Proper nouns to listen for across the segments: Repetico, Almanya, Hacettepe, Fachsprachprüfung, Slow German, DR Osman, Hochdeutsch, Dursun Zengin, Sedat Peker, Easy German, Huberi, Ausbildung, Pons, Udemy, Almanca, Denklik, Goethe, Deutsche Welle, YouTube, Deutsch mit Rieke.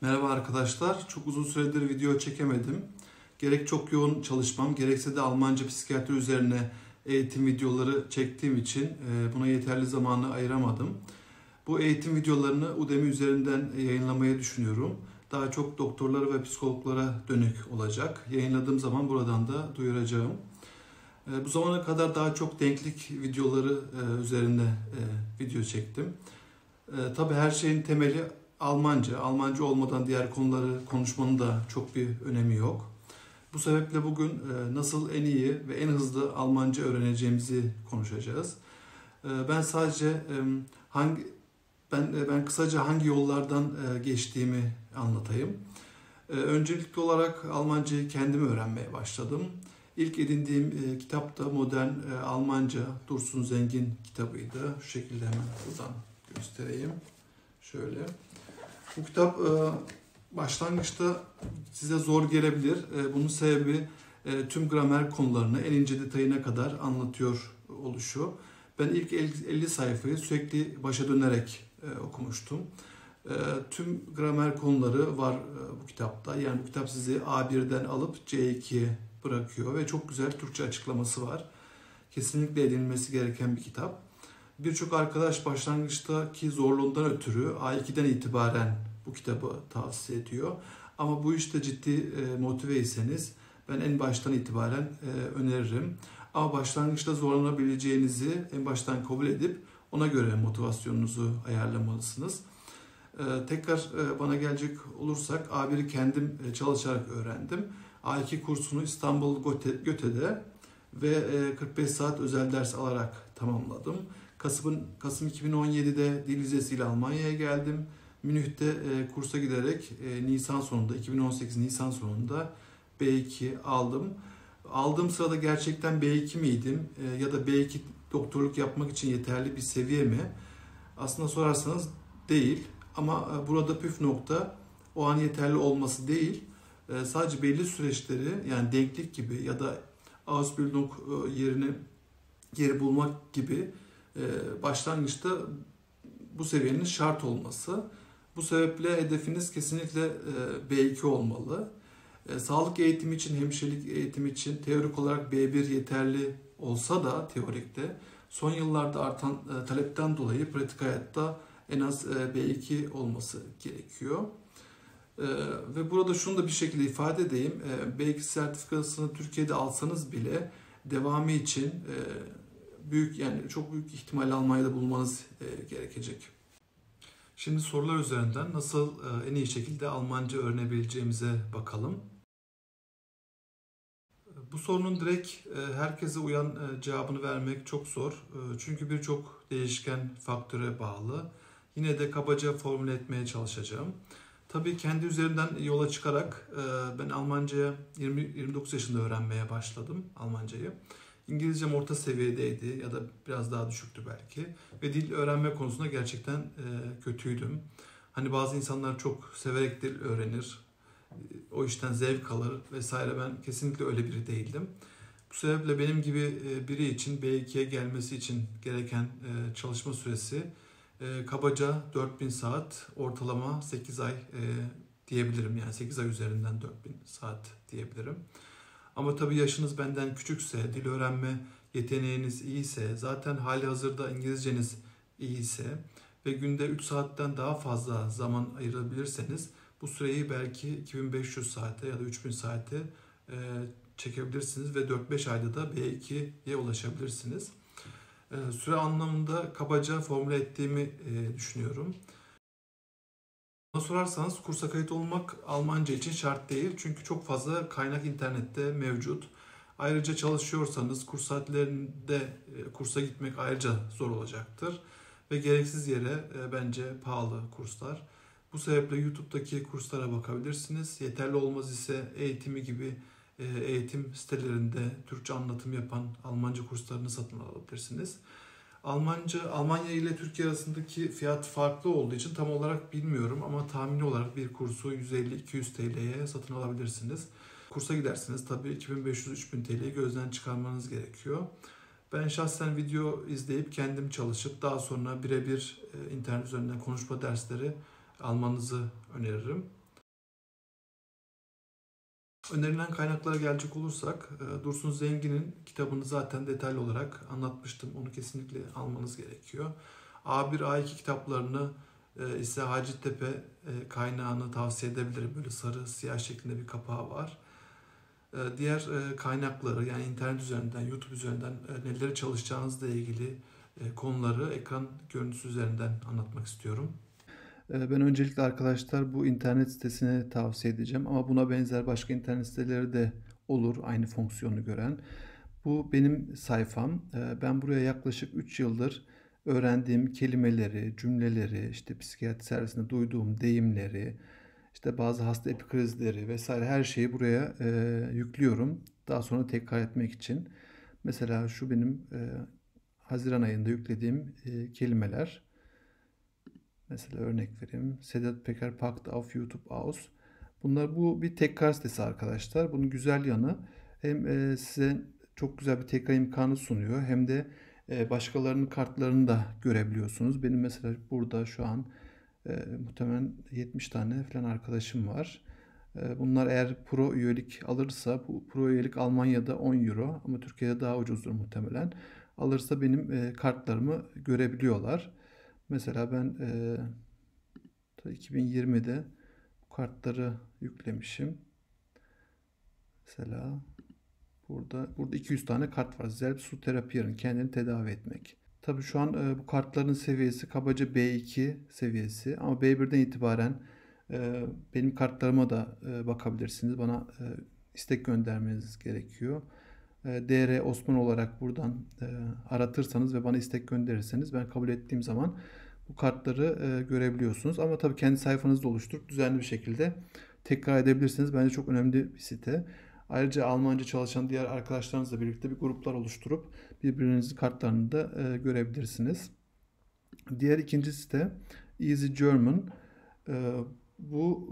Merhaba arkadaşlar. Çok uzun süredir video çekemedim. Gerek çok yoğun çalışmam, gerekse de Almanca psikiyatri üzerine eğitim videoları çektiğim için buna yeterli zamanı ayıramadım. Bu eğitim videolarını Udemy üzerinden yayınlamayı düşünüyorum. Daha çok doktorlara ve psikologlara dönük olacak. Yayınladığım zaman buradan da duyuracağım. Bu zamana kadar daha çok denklik videoları üzerine video çektim. Tabii her şeyin temeli Almanca. Almanca olmadan diğer konuları konuşmanın da çok bir önemi yok. Bu sebeple bugün nasıl en iyi ve en hızlı Almanca öğreneceğimizi konuşacağız. Ben kısaca hangi yollardan geçtiğimi anlatayım. Öncelikli olarak Almancayı kendim öğrenmeye başladım. İlk edindiğim kitap da Modern Almanca Dursun Zengin kitabıydı. Şu şekilde hemen buradan göstereyim. Şöyle. Bu kitap başlangıçta size zor gelebilir. Bunun sebebi tüm gramer konularını en ince detayına kadar anlatıyor oluşu. Ben ilk 50 sayfayı sürekli başa dönerek okumuştum. Tüm gramer konuları var bu kitapta. Yani bu kitap sizi A1'den alıp C2'ye bırakıyor ve çok güzel Türkçe açıklaması var. Kesinlikle edinilmesi gereken bir kitap. Birçok arkadaş başlangıçtaki zorluğundan ötürü A2'den itibaren bu kitabı tavsiye ediyor. Ama bu işte ciddi motiveyseniz ben en baştan itibaren öneririm. Ama başlangıçta zorlanabileceğinizi en baştan kabul edip ona göre motivasyonunuzu ayarlamalısınız. Tekrar bana gelecek olursak A1'i kendim çalışarak öğrendim. A2 kursunu İstanbul Goethe'de ve 45 saat özel ders alarak tamamladım. Kasım 2017'de dil vizesiyle Almanya'ya geldim. Münih'te kursa giderek Nisan sonunda, 2018 Nisan sonunda B2 aldım. Aldığım sırada gerçekten B2 miydim ya da B2 doktorluk yapmak için yeterli bir seviye mi? Aslında sorarsanız değil, ama burada püf nokta o an yeterli olması değil. Sadece belli süreçleri, yani denklik gibi ya da Ausbildung yeri bulmak gibi başlangıçta bu seviyenin şart olması. Bu sebeple hedefiniz kesinlikle B2 olmalı. Sağlık eğitimi için, hemşirelik eğitimi için teorik olarak B1 yeterli olsa da teorikte son yıllarda artan talepten dolayı pratik hayatta en az B2 olması gerekiyor. Ve burada şunu da bir şekilde ifade edeyim. B2 sertifikasını Türkiye'de alsanız bile devamı için çok büyük ihtimalle Almanya'da bulmanız gerekecek. Şimdi sorular üzerinden nasıl en iyi şekilde Almanca öğrenebileceğimize bakalım. Bu sorunun direkt herkese uyan cevabını vermek çok zor. Çünkü birçok değişken faktöre bağlı. Yine de kabaca formüle etmeye çalışacağım. Tabii kendi üzerinden yola çıkarak ben Almanca'ya 29 yaşında öğrenmeye başladım Almanca'yı. İngilizcem orta seviyedeydi ya da biraz daha düşüktü belki. Ve dil öğrenme konusunda gerçekten kötüydüm. Hani bazı insanlar çok severek dil öğrenir, o işten zevk alır vesaire, ben kesinlikle öyle biri değildim. Bu sebeple benim gibi biri için B2'ye gelmesi için gereken çalışma süresi kabaca 4000 saat, ortalama 8 ay diyebilirim. Yani 8 ay üzerinden 4000 saat diyebilirim. Ama tabii yaşınız benden küçükse, dil öğrenme yeteneğiniz iyiyse, zaten hali hazırda İngilizceniz iyiyse ve günde 3 saatten daha fazla zaman ayırabilirseniz bu süreyi belki 2500 saate ya da 3000 saate çekebilirsiniz ve 4-5 ayda da B2'ye ulaşabilirsiniz. Süre anlamında kabaca formüle ettiğimi düşünüyorum. Bana sorarsanız kursa kayıt olmak Almanca için şart değil. Çünkü çok fazla kaynak internette mevcut. Ayrıca çalışıyorsanız kurs saatlerinde kursa gitmek ayrıca zor olacaktır. Ve gereksiz yere bence pahalı kurslar. Bu sebeple YouTube'daki kurslara bakabilirsiniz. Yeterli olmaz ise eğitimi gibi eğitim sitelerinde Türkçe anlatım yapan Almanca kurslarını satın alabilirsiniz. Almanya ile Türkiye arasındaki fiyat farklı olduğu için tam olarak bilmiyorum, ama tahmini olarak bir kursu 150-200 TL'ye satın alabilirsiniz. Kursa gidersiniz, tabii 2500-3000 TL'yi gözden çıkarmanız gerekiyor. Ben şahsen video izleyip kendim çalışıp daha sonra birebir internet üzerinden konuşma dersleri almanızı öneririm. Önerilen kaynaklara gelecek olursak, Dursun Zengin'in kitabını zaten detaylı olarak anlatmıştım. Onu kesinlikle almanız gerekiyor. A1, A2 kitaplarını ise Hacettepe kaynağını tavsiye edebilirim. Böyle sarı, siyah şeklinde bir kapağı var. Diğer kaynakları, yani internet üzerinden, YouTube üzerinden neleri çalışacağınızla ilgili konuları ekran görüntüsü üzerinden anlatmak istiyorum. Ben öncelikle arkadaşlar bu internet sitesini tavsiye edeceğim ama buna benzer başka internet siteleri de olur aynı fonksiyonu gören. Bu benim sayfam. Ben buraya yaklaşık 3 yıldır öğrendiğim kelimeleri, cümleleri, işte psikiyatri servisinde duyduğum deyimleri, işte bazı hasta epikrizleri vesaire her şeyi buraya yüklüyorum. Daha sonra tekrar etmek için. Mesela şu benim Haziran ayında yüklediğim kelimeler. Mesela örnek vereyim. Sedat Peker Pakt auf YouTube aus. Bunlar bu bir tekrar sitesi arkadaşlar. Bunun güzel yanı hem size çok güzel bir tekrar imkanı sunuyor hem de başkalarının kartlarını da görebiliyorsunuz. Benim mesela burada şu an muhtemelen 70 tane falan arkadaşım var. Bunlar eğer pro üyelik alırsa, bu pro üyelik Almanya'da 10 euro ama Türkiye'de daha ucuzdur muhtemelen. Alırsa benim kartlarımı görebiliyorlar. Mesela ben 2020'de bu kartları yüklemişim. Mesela burada 200 tane kart var. Selbsttherapier'in, kendini tedavi etmek. Tabii şu an bu kartların seviyesi kabaca B2 seviyesi ama B1'den itibaren benim kartlarıma da bakabilirsiniz. Bana istek göndermeniz gerekiyor. DR Osman olarak buradan aratırsanız ve bana istek gönderirseniz ben kabul ettiğim zaman bu kartları görebiliyorsunuz. Ama tabii kendi sayfanızda oluşturup düzenli bir şekilde tekrar edebilirsiniz. Bence çok önemli bir site. Ayrıca Almanca çalışan diğer arkadaşlarınızla birlikte bir gruplar oluşturup birbirinizin kartlarını da görebilirsiniz. Diğer ikinci site Easy German. Bu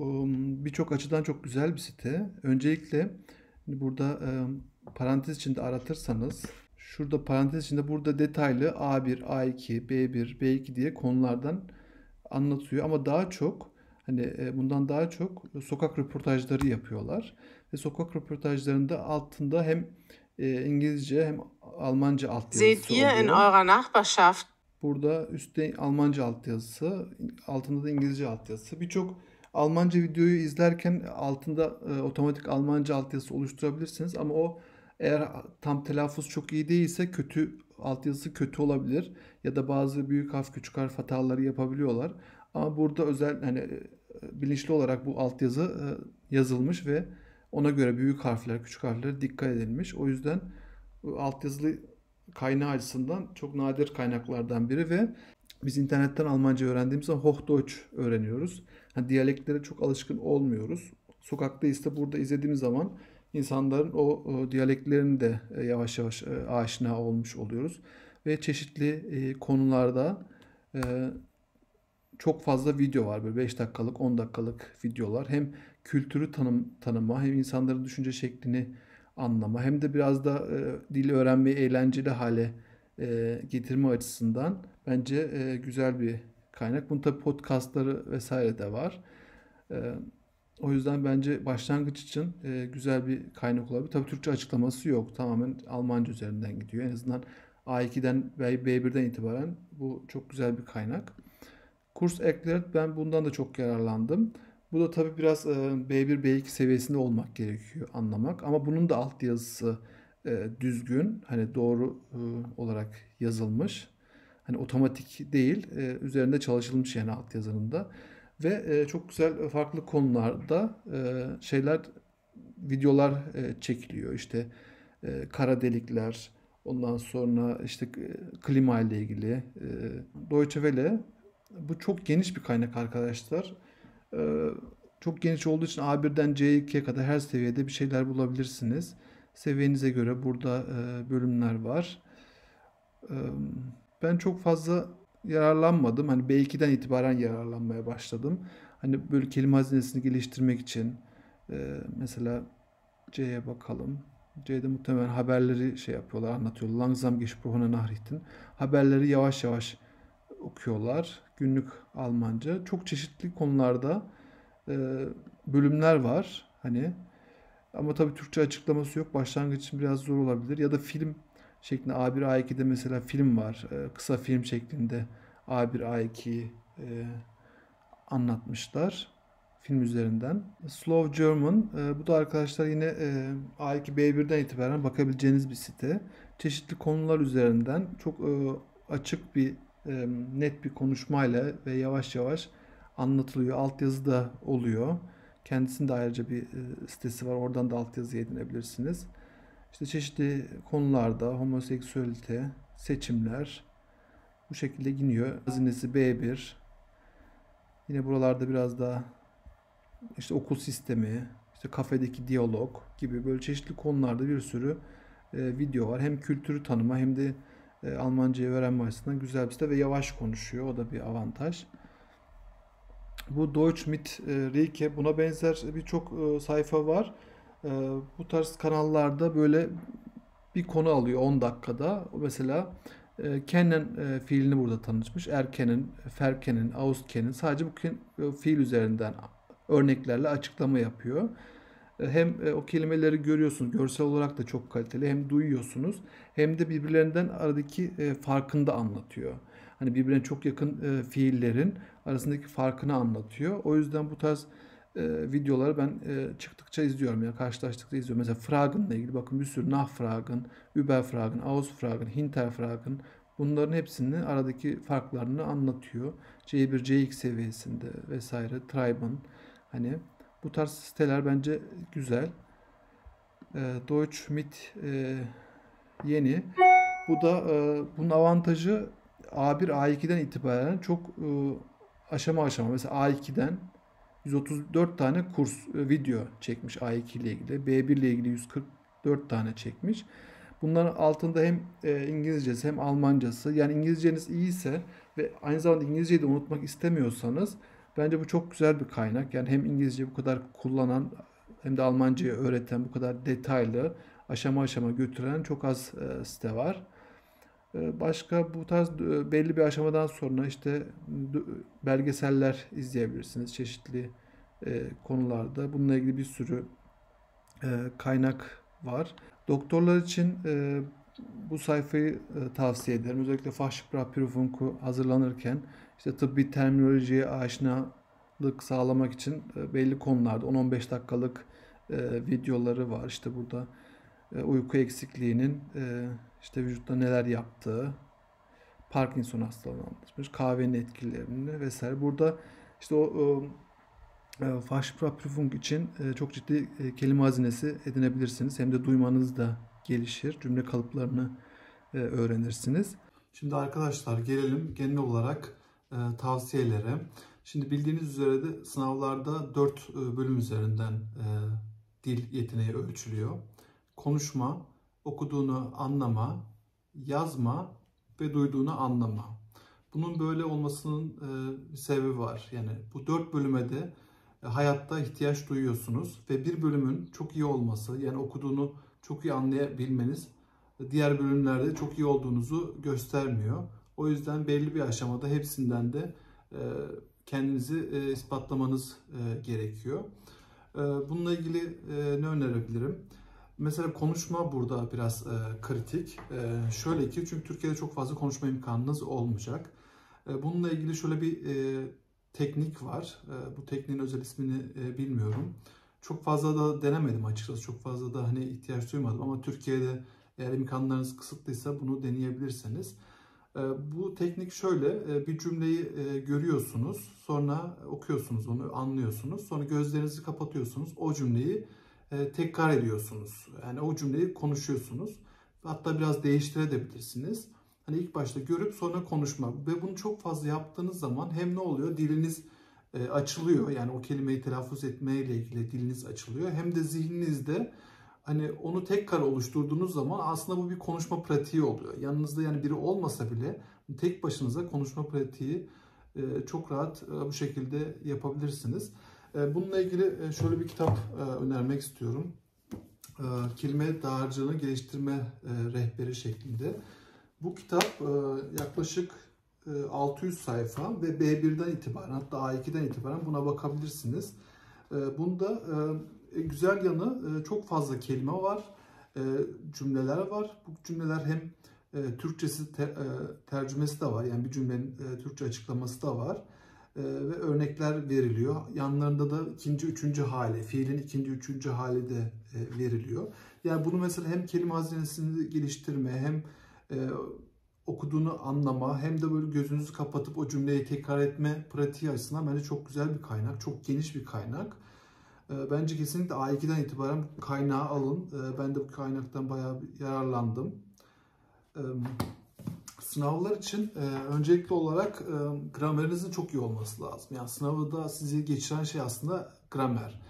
birçok açıdan çok güzel bir site. Öncelikle burada parantez içinde aratırsanız, şurada parantez içinde burada detaylı A1, A2, B1, B2 diye konulardan anlatıyor. Ama daha çok, hani bundan daha çok sokak röportajları yapıyorlar. Ve sokak röportajlarında altında hem İngilizce hem Almanca altyazısı oluyor. Burada üstte Almanca altyazısı, altında da İngilizce altyazısı. Birçok Almanca videoyu izlerken altında otomatik Almanca altyazısı oluşturabilirsiniz. Ama o eğer tam telaffuz çok iyi değilse altyazısı kötü olabilir. Ya da bazı büyük harf küçük harf hataları yapabiliyorlar. Ama burada özel, hani bilinçli olarak bu altyazı yazılmış ve ona göre büyük harfler, küçük harflere dikkat edilmiş. O yüzden altyazılı kaynağı açısından çok nadir kaynaklardan biri ve biz internetten Almanca öğrendiğimiz zaman Hochdeutsch öğreniyoruz. Yani diyaleklere çok alışkın olmuyoruz. Sokakta ise burada izlediğimiz zaman insanların o diyaleklerini de yavaş yavaş aşina olmuş oluyoruz. Ve çeşitli konularda çok fazla video var. Böyle 5 dakikalık, 10 dakikalık videolar. Hem kültürü tanıma, hem insanların düşünce şeklini anlama, hem de biraz da dili öğrenmeyi eğlenceli hale getirme açısından bence güzel bir kaynak. Bunun tabi podcastları vesaire de var. O yüzden bence başlangıç için güzel bir kaynak olabilir. Tabi Türkçe açıklaması yok. Tamamen Almanca üzerinden gidiyor. En azından A2'den ve B1'den itibaren bu çok güzel bir kaynak. Kurs ekleri, ben bundan da çok yararlandım. Bu da tabi biraz B1, B2 seviyesinde olmak gerekiyor anlamak. Ama bunun da altyazısı düzgün, hani doğru olarak yazılmış. Hani otomatik değil, üzerinde çalışılmış yani altyazında. Ve çok güzel farklı konularda videolar çekiliyor. İşte kara delikler, ondan sonra işte klima ile ilgili. Deutsche Welle, bu çok geniş bir kaynak arkadaşlar. Çok geniş olduğu için A1'den C2'ye kadar her seviyede bir şeyler bulabilirsiniz. Seviyenize göre burada bölümler var. Ben çok fazla yararlanmadım. Hani B2'den itibaren yararlanmaya başladım. Hani böyle kelime hazinesini geliştirmek için mesela C'ye bakalım. C'de muhtemelen haberleri yapıyorlar, anlatıyorlar. Langsam gesprochene Nachrichten. Haberleri yavaş yavaş okuyorlar. Günlük Almanca. Çok çeşitli konularda bölümler var. Hani Ama tabii Türkçe açıklaması yok. Başlangıç için biraz zor olabilir. Ya da film şeklinde A1, A2'de mesela film var. Kısa film şeklinde A1, A2'yi anlatmışlar film üzerinden. Slow German. Bu da arkadaşlar yine A2, B1'den itibaren bakabileceğiniz bir site. Çeşitli konular üzerinden çok açık bir, net bir konuşmayla ve yavaş yavaş anlatılıyor. Altyazı da oluyor. Kendisinin de ayrıca bir sitesi var. Oradan da altyazı edinebilirsiniz. İşte çeşitli konularda homoseksüelite, seçimler bu şekilde giniyor. Hazinesi B1. Yine buralarda biraz daha işte okul sistemi, işte kafedeki diyalog gibi böyle çeşitli konularda bir sürü video var. Hem kültürü tanıma hem de Almancayı öğrenme açısından güzel bir site ve yavaş konuşuyor. O da bir avantaj. Bu Deutsch mit Rieke, buna benzer birçok sayfa var. Bu tarz kanallarda böyle bir konu alıyor 10 dakikada. Mesela kennen fiilini burada tanıtmış. Erkenin, ferkenin, auskenin. Sadece bu fiil üzerinden örneklerle açıklama yapıyor. Hem o kelimeleri görüyorsunuz, görsel olarak da çok kaliteli. Hem duyuyorsunuz hem de birbirlerinden aradaki farkını da anlatıyor. Hani birbirine çok yakın fiillerin arasındaki farkını anlatıyor. O yüzden bu tarz videoları ben çıktıkça izliyorum. Yani karşılaştıkça izliyorum. Mesela Fragen'la ilgili bakın bir sürü Nachfragen, Überfragen, Ausfragen, Hinterfragen, bunların hepsinin aradaki farklarını anlatıyor. C1, C2 seviyesinde vesaire, Treiben, hani bu tarz siteler bence güzel. Deutsch mit yeni. Bu da bunun avantajı A1, A2'den itibaren çok aşama aşama. Mesela A2'den 134 tane kurs video çekmiş A2 ile ilgili. B1 ile ilgili 144 tane çekmiş. Bunların altında hem İngilizcesi hem Almancası. Yani İngilizceniz iyiyse ve aynı zamanda İngilizceyi de unutmak istemiyorsanız bence bu çok güzel bir kaynak. Yani hem İngilizce bu kadar kullanan hem de Almancayı öğreten, bu kadar detaylı aşama aşama götüren çok az site var. Başka bu tarz belli bir aşamadan sonra işte belgeseller izleyebilirsiniz çeşitli konularda. Bununla ilgili bir sürü kaynak var. Doktorlar için bu sayfayı tavsiye ederim. Özellikle Fachsprachprüfung hazırlanırken işte tıbbi terminolojiye aşinalık sağlamak için belli konularda 10-15 dakikalık videoları var. İşte burada uyku eksikliğinin işte vücutta neler yaptığı, Parkinson hastalığını anlatmış, kahvenin etkilerini vesaire. Burada işte o Fachsprachprüfung için çok ciddi kelime hazinesi edinebilirsiniz. Hem de duymanız da gelişir, cümle kalıplarını öğrenirsiniz. Şimdi arkadaşlar gelelim genel olarak tavsiyelere. Şimdi bildiğiniz üzere de sınavlarda 4 bölüm üzerinden dil yeteneği ölçülüyor. Konuşma, okuduğunu anlama, yazma ve duyduğunu anlama. Bunun böyle olmasının bir sebebi var. Yani bu 4 bölüme de hayatta ihtiyaç duyuyorsunuz ve bir bölümün çok iyi olması, yani okuduğunu çok iyi anlayabilmeniz diğer bölümlerde çok iyi olduğunuzu göstermiyor. O yüzden belli bir aşamada hepsinden de kendinizi ispatlamanız gerekiyor. Bununla ilgili ne önerebilirim? Mesela konuşma burada biraz kritik. Şöyle ki, çünkü Türkiye'de çok fazla konuşma imkanınız olmayacak. Bununla ilgili şöyle bir teknik var. Bu tekniğin özel ismini bilmiyorum. Çok fazla da denemedim açıkçası. Çok fazla da hani ihtiyaç duymadım ama Türkiye'de eğer imkanlarınız kısıtlıysa bunu deneyebilirsiniz. Bu teknik şöyle: bir cümleyi görüyorsunuz, sonra okuyorsunuz, onu anlıyorsunuz, sonra gözlerinizi kapatıyorsunuz, o cümleyi tekrar ediyorsunuz. Yani o cümleyi konuşuyorsunuz. Hatta biraz değiştirebilirsiniz. Hani ilk başta görüp sonra konuşmak. Ve bunu çok fazla yaptığınız zaman hem ne oluyor? Diliniz açılıyor. Yani o kelimeyi telaffuz etmeyle ilgili diliniz açılıyor. Hem de zihninizde hani onu tekrar oluşturduğunuz zaman aslında bu bir konuşma pratiği oluyor. Yanınızda yani biri olmasa bile tek başınıza konuşma pratiği çok rahat bu şekilde yapabilirsiniz. Bununla ilgili şöyle bir kitap önermek istiyorum. Kelime dağarcığını geliştirme rehberi şeklinde. Bu kitap yaklaşık 600 sayfa ve B1'den itibaren, hatta A2'den itibaren buna bakabilirsiniz. Bunda güzel yanı çok fazla kelime var, cümleler var. Bu cümleler hem Türkçesi tercümesi de var. Yani bir cümlenin Türkçe açıklaması da var. Ve örnekler veriliyor. Yanlarında da ikinci, üçüncü hali, fiilin ikinci, üçüncü hali de veriliyor. Yani bunu mesela hem kelime hazinesini geliştirme, hem okuduğunu anlama, hem de böyle gözünüzü kapatıp o cümleyi tekrar etme pratiği açısından bence çok güzel bir kaynak, çok geniş bir kaynak. Bence kesinlikle A2'den itibaren kaynağı alın. Ben de bu kaynaktan bayağı yararlandım. Sınavlar için öncelikli olarak gramerinizin çok iyi olması lazım. Yani sınavda sizi geçiren şey aslında gramer.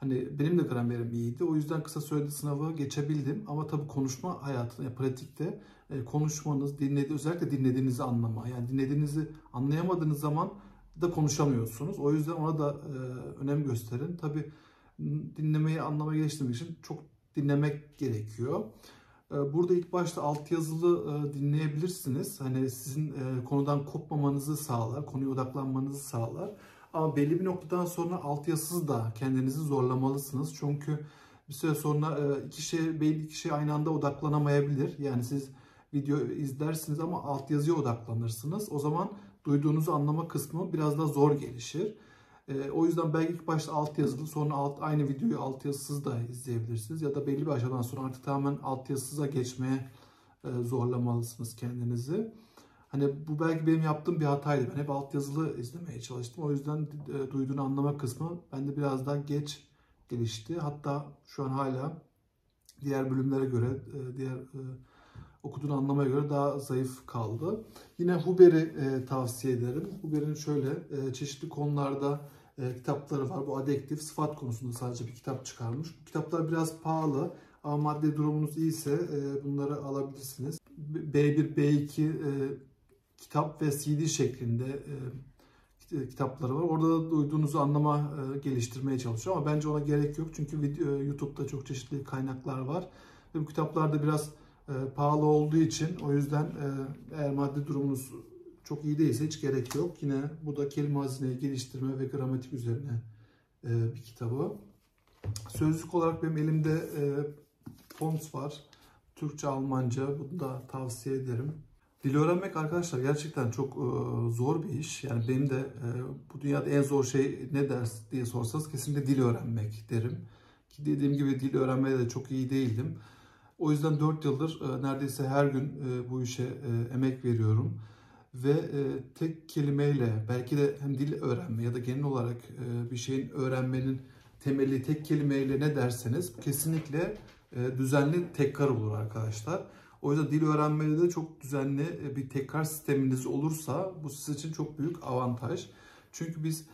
Hani benim de gramerim iyiydi. O yüzden kısa sürede sınavı geçebildim. Ama tabii konuşma hayatında, yani pratikte konuşmanız, özellikle dinlediğinizi anlama. Yani dinlediğinizi anlayamadığınız zaman da konuşamıyorsunuz. O yüzden ona da önem gösterin. Tabii dinlemeyi anlamaya geliştirmek için çok dinlemek gerekiyor. Burada ilk başta altyazılı dinleyebilirsiniz. Hani sizin konudan kopmamanızı sağlar, konuya odaklanmanızı sağlar. Ama belli bir noktadan sonra altyazısız da kendinizi zorlamalısınız. Çünkü bir süre sonra belli iki şey aynı anda odaklanamayabilir. Yani siz video izlersiniz ama altyazıya odaklanırsınız. O zaman duyduğunuzu anlama kısmı biraz daha zor gelişir. O yüzden belki ilk başta altyazılı, sonra aynı videoyu altyazısız da izleyebilirsiniz. Ya da belli bir aşamadan sonra artık tamamen altyazısıza geçmeye zorlamalısınız kendinizi. Hani bu belki benim yaptığım bir hataydı. Ben hep altyazılı izlemeye çalıştım. O yüzden duyduğunu anlama kısmı bende biraz daha geç gelişti. Hatta şu an hala diğer bölümlere göre, diğer okuduğunu anlamaya göre daha zayıf kaldı. Yine Huberi tavsiye ederim. Huberi'nin şöyle çeşitli konularda kitapları var. Bu adjektif, sıfat konusunda sadece bir kitap çıkarmış. Bu kitaplar biraz pahalı ama maddi durumunuz iyiyse bunları alabilirsiniz. B1, B2 kitap ve CD şeklinde kitapları var. Orada da duyduğunuzu anlama, geliştirmeye çalışıyor ama bence ona gerek yok. Çünkü YouTube'da çok çeşitli kaynaklar var. Ve bu kitaplarda biraz pahalı olduğu için, o yüzden eğer maddi durumunuz çok iyi değilse hiç gerek yok. Yine bu da kelime hazineyi geliştirme ve gramatik üzerine bir kitabı. Sözlük olarak benim elimde Pons var. Türkçe, Almanca. Bunu da tavsiye ederim. Dil öğrenmek arkadaşlar gerçekten çok zor bir iş. Yani benim de bu dünyada en zor şey ne ders diye sorsanız kesinlikle dil öğrenmek derim. Ki dediğim gibi dil öğrenmeye de çok iyi değildim. O yüzden 4 yıldır neredeyse her gün bu işe emek veriyorum. Ve tek kelimeyle, belki de hem dil öğrenme ya da genel olarak bir şeyin öğrenmenin temeli tek kelimeyle ne derseniz kesinlikle düzenli tekrar olur arkadaşlar. O yüzden dil öğrenmede de çok düzenli bir tekrar sisteminiz olursa bu sizin için çok büyük avantaj. Çünkü biz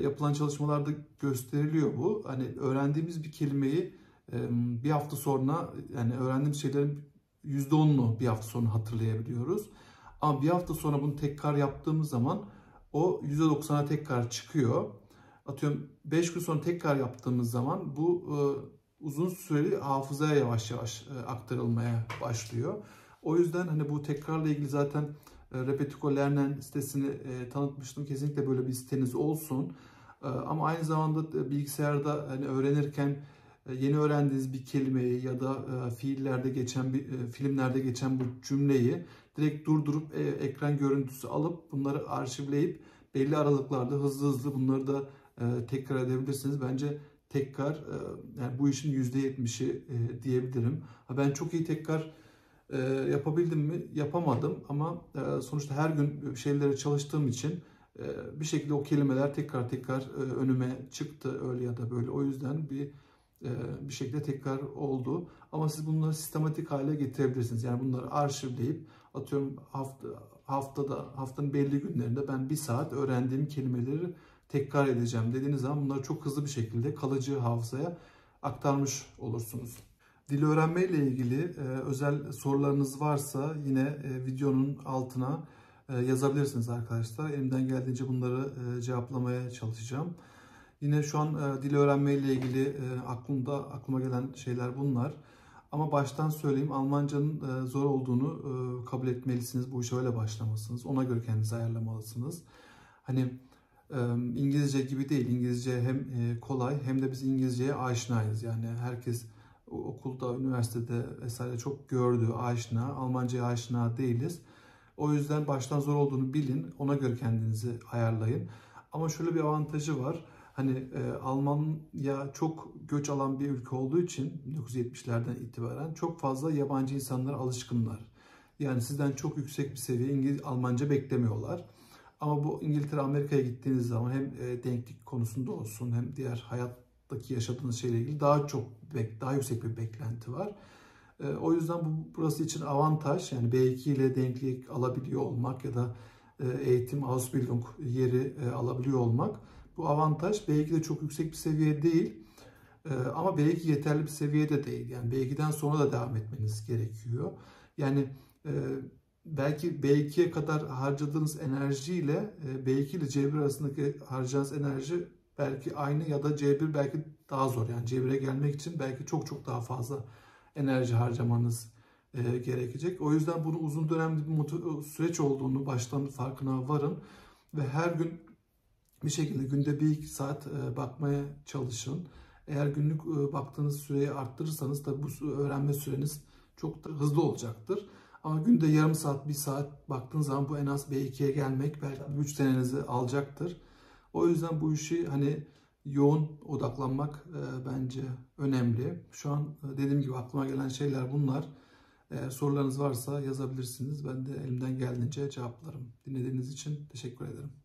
yapılan çalışmalarda gösteriliyor bu. Hani öğrendiğimiz bir kelimeyi bir hafta sonra, yani öğrendiğimiz şeylerin %10'unu bir hafta sonra hatırlayabiliyoruz. Ama bir hafta sonra bunu tekrar yaptığımız zaman o %90'a tekrar çıkıyor. Atıyorum 5 gün sonra tekrar yaptığımız zaman bu uzun süreli hafızaya yavaş yavaş aktarılmaya başlıyor. O yüzden hani bu tekrarla ilgili zaten Repetico Lernen sitesini tanıtmıştım. Kesinlikle böyle bir siteniz olsun. Ama aynı zamanda bilgisayarda hani öğrenirken yeni öğrendiğiniz bir kelimeyi ya da fiillerde geçen, filmlerde geçen bu cümleyi direkt durdurup ekran görüntüsü alıp bunları arşivleyip belli aralıklarda hızlı hızlı bunları da tekrar edebilirsiniz. Bence tekrar yani bu işin %70'i diyebilirim. Ben çok iyi tekrar yapabildim mi? Yapamadım ama sonuçta her gün şeylere çalıştığım için bir şekilde o kelimeler tekrar önüme çıktı öyle ya da böyle. O yüzden bir şekilde tekrar oldu. Ama siz bunları sistematik hale getirebilirsiniz. Yani bunları arşivleyip atıyorum haftanın belli günlerinde ben bir saat öğrendiğim kelimeleri tekrar edeceğim dediğiniz zaman bunları çok hızlı bir şekilde kalıcı hafızaya aktarmış olursunuz. Dil öğrenmeyle ilgili özel sorularınız varsa yine videonun altına yazabilirsiniz arkadaşlar. Elimden geldiğince bunları cevaplamaya çalışacağım. Yine şu an dil öğrenmeyle ilgili aklıma gelen şeyler bunlar. Ama baştan söyleyeyim, Almancanın zor olduğunu kabul etmelisiniz. Bu işe öyle başlamalısınız. Ona göre kendinizi ayarlamalısınız. Hani İngilizce gibi değil. İngilizce hem kolay hem de biz İngilizceye aşinayız. Yani herkes okulda, üniversitede vesaire çok gördü, aşina. Almanca'ya aşina değiliz. O yüzden baştan zor olduğunu bilin. Ona göre kendinizi ayarlayın. Ama şöyle bir avantajı var. Hani Almanya çok göç alan bir ülke olduğu için 1970'lerden itibaren çok fazla yabancı insanlara alışkınlar. Yani sizden çok yüksek bir seviye Almanca beklemiyorlar. Ama bu İngiltere, Amerika'ya gittiğiniz zaman hem denklik konusunda olsun hem diğer hayattaki yaşadığınız şeyle ilgili daha yüksek bir beklenti var. O yüzden burası için avantaj, yani B2 ile denklik alabiliyor olmak ya da eğitim, Ausbildung yeri alabiliyor olmak. Bu avantaj. B2 de çok yüksek bir seviye değil ama B2 yeterli bir seviyede değil. Yani B2'den sonra da devam etmeniz gerekiyor. Yani belki B2'ye kadar harcadığınız enerjiyle B2 ile C1 arasındaki harcadığınız enerji belki aynı ya da C1 belki daha zor. Yani C1'e gelmek için belki çok çok daha fazla enerji harcamanız gerekecek. O yüzden bunu uzun dönemli bir süreç olduğunu baştan farkına varın ve her gün bir şekilde günde 1-2 saat bakmaya çalışın. Eğer günlük baktığınız süreyi arttırırsanız da bu öğrenme süreniz çok da hızlı olacaktır. Ama günde yarım saat, 1 saat baktığınız zaman bu en az B2'ye gelmek belki 3 senenizi alacaktır. O yüzden bu işi hani yoğun odaklanmak bence önemli. Şu an dediğim gibi aklıma gelen şeyler bunlar. Eğer sorularınız varsa yazabilirsiniz. Ben de elimden geldiğince cevaplarım. Dinlediğiniz için teşekkür ederim.